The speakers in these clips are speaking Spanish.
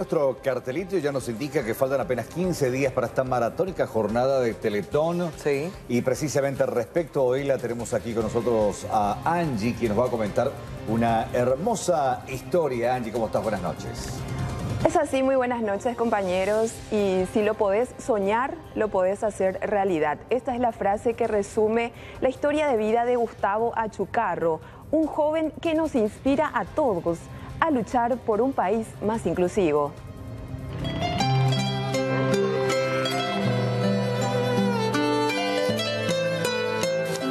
Nuestro cartelito ya nos indica que faltan apenas 15 días para esta maratónica jornada de Teletón. Sí. Y precisamente al respecto, hoy la tenemos aquí con nosotros a Angie, quien nos va a comentar una hermosa historia. Angie, ¿cómo estás? Buenas noches. Es así, muy buenas noches, compañeros. Y si lo podés soñar, lo podés hacer realidad. Esta es la frase que resume la historia de vida de Gustavo Achucarro, un joven que nos inspira a todos a luchar por un país más inclusivo.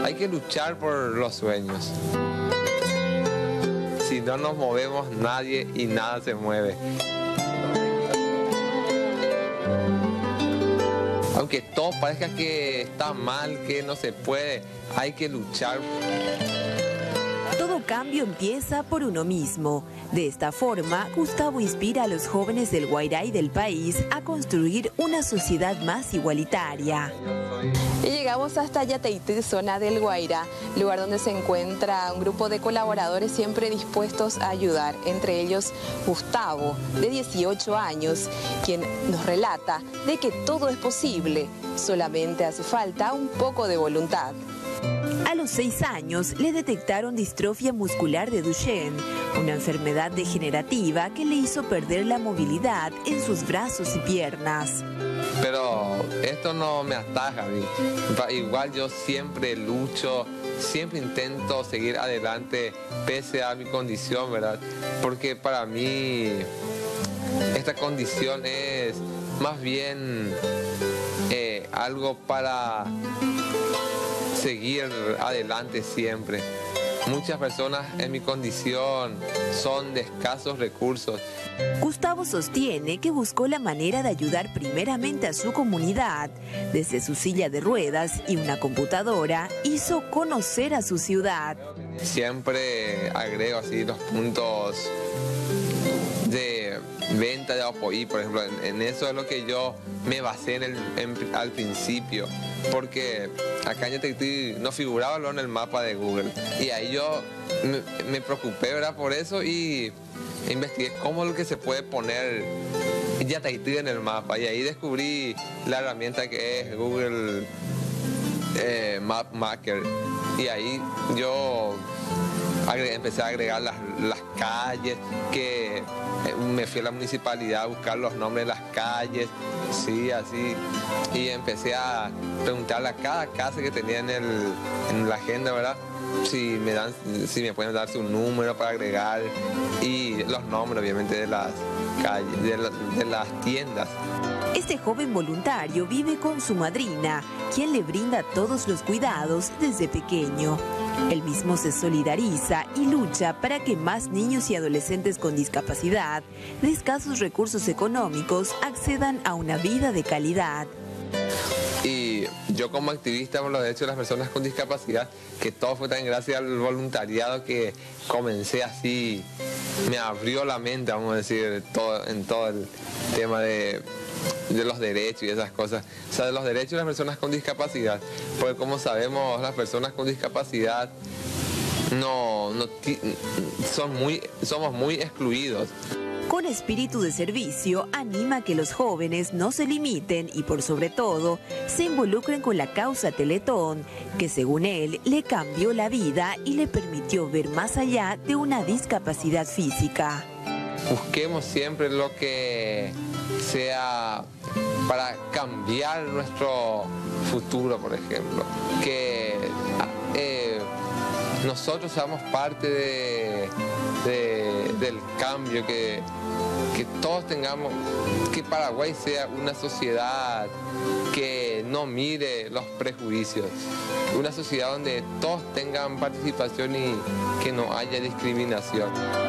Hay que luchar por los sueños. Si no nos movemos, nadie y nada se mueve. Aunque todo parezca que está mal, que no se puede, hay que luchar. Todo cambio empieza por uno mismo. De esta forma, Gustavo inspira a los jóvenes del Guairá y del país a construir una sociedad más igualitaria. Y llegamos hasta Yataity, zona del Guairá, lugar donde se encuentra un grupo de colaboradores siempre dispuestos a ayudar, entre ellos Gustavo, de 18 años, quien nos relata de que todo es posible, solamente hace falta un poco de voluntad. A los 6 años le detectaron distrofia muscular de Duchenne, una enfermedad degenerativa que le hizo perder la movilidad en sus brazos y piernas. Pero esto no me ataja a mí. Igual yo siempre lucho, siempre intento seguir adelante pese a mi condición, ¿verdad? Porque para mí esta condición es más bien algo para seguir adelante siempre. Muchas personas en mi condición son de escasos recursos. Gustavo sostiene que buscó la manera de ayudar primeramente a su comunidad. Desde su silla de ruedas y una computadora, hizo conocer a su ciudad. Siempre agrego así los puntos de venta de Opoí, por ejemplo. En eso es lo que yo me basé al principio, porque acá en Yataity no figuraba en el mapa de Google. Y ahí yo me preocupé, ¿verdad?, por eso, y investigué cómo es lo que se puede poner Yataity en el mapa. Y ahí descubrí la herramienta que es Google Map Maker. Y ahí yo empecé a agregar las calles, que me fui a la municipalidad a buscar los nombres de las calles, sí, así, y empecé a preguntarle a cada casa que tenía en la agenda, ¿verdad?, si me pueden dar su número para agregar, y los nombres, obviamente, de las calles, de las tiendas. Este joven voluntario vive con su madrina, quien le brinda todos los cuidados desde pequeño. Él mismo se solidariza y lucha para que más niños y adolescentes con discapacidad de escasos recursos económicos accedan a una vida de calidad. Y yo, como activista por los derechos de las personas con discapacidad, que todo fue tan gracias al voluntariado que comencé así, me abrió la mente, vamos a decir, en todo el tema de los derechos y esas cosas, o sea, de los derechos de las personas con discapacidad, porque como sabemos, las personas con discapacidad somos muy excluidos. Con espíritu de servicio, anima a que los jóvenes no se limiten y, por sobre todo, se involucren con la causa Teletón, que según él le cambió la vida y le permitió ver más allá de una discapacidad física. Busquemos siempre lo que sea para cambiar nuestro futuro, por ejemplo. Que nosotros seamos parte del cambio, que todos tengamos, que Paraguay sea una sociedad que no mire los prejuicios, una sociedad donde todos tengan participación y que no haya discriminación.